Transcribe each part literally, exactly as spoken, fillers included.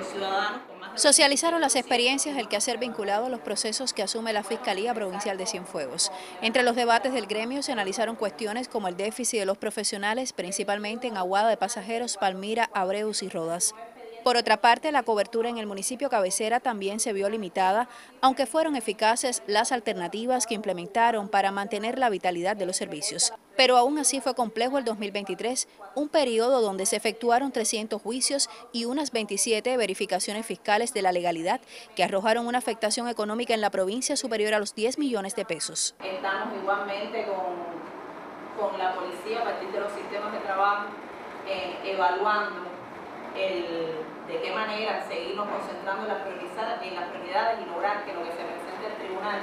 los ciudadanos con más... Socializaron las experiencias del quehacer vinculado a los procesos que asume la Fiscalía Provincial de Cienfuegos. Entre los debates del gremio se analizaron cuestiones como el déficit de los profesionales, principalmente en Aguada de Pasajeros, Palmira, Abreus y Rodas. Por otra parte, la cobertura en el municipio cabecera también se vio limitada, aunque fueron eficaces las alternativas que implementaron para mantener la vitalidad de los servicios. Pero aún así fue complejo el dos mil veintitrés, un periodo donde se efectuaron trescientos juicios y unas veintisiete verificaciones fiscales de la legalidad que arrojaron una afectación económica en la provincia superior a los diez millones de pesos. Estamos igualmente con, con la policía a partir de los sistemas de trabajo eh, evaluando el... de qué manera seguirnos concentrando en las, en las prioridades y lograr que lo que se presente al tribunal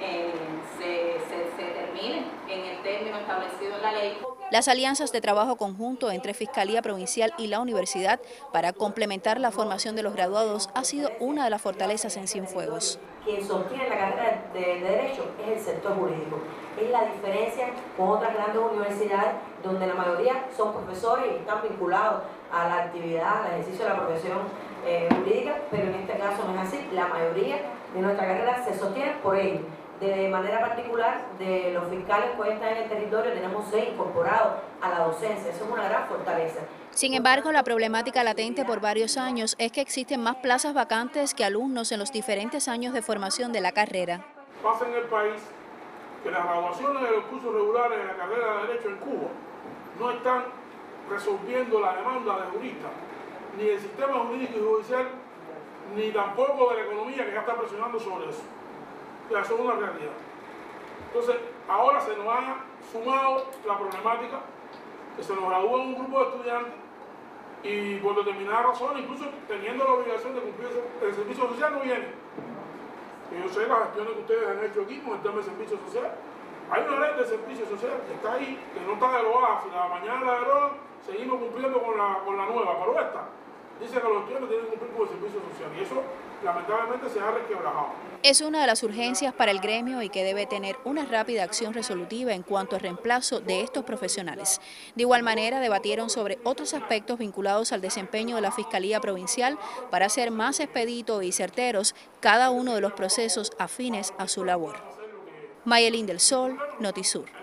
eh, se, se, se termine en el término establecido en la ley. Las alianzas de trabajo conjunto entre Fiscalía Provincial y la Universidad para complementar la formación de los graduados ha sido una de las fortalezas en Cienfuegos. Quien sostiene la carrera de, de Derecho es el sector jurídico. Es la diferencia con otras grandes universidades donde la mayoría son profesores y están vinculados a la actividad, al ejercicio de la profesión eh, jurídica, pero en este caso no es así. La mayoría de nuestra carrera se sostiene por ello. De manera particular, de los fiscales que están en el territorio, tenemos seis incorporados a la docencia. Eso es una gran fortaleza. Sin embargo, la problemática latente por varios años es que existen más plazas vacantes que alumnos en los diferentes años de formación de la carrera. Pasa en el país que las graduaciones de los cursos regulares de la carrera de Derecho en Cuba no están resolviendo la demanda de juristas, ni del sistema jurídico y judicial, ni tampoco de la economía que ya está presionando sobre eso. Eso es una realidad. Entonces, ahora se nos ha sumado la problemática que se nos gradúa un grupo de estudiantes y por determinadas razones, incluso teniendo la obligación de cumplir el servicio social, no viene. Y yo sé las gestiones que ustedes han hecho aquí con el tema del servicio social. Hay una red de servicio social que está ahí, que no está derogada. Si la mañana la derogan, seguimos cumpliendo con la, con la nueva, pero esta dice que los estudiantes tienen que cumplir con el servicio social y eso lamentablemente se ha resquebrajado. Es una de las urgencias para el gremio y que debe tener una rápida acción resolutiva en cuanto al reemplazo de estos profesionales. De igual manera, debatieron sobre otros aspectos vinculados al desempeño de la Fiscalía Provincial para hacer más expedito y certeros cada uno de los procesos afines a su labor. Mayelín del Sol, Notisur.